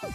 Yeah.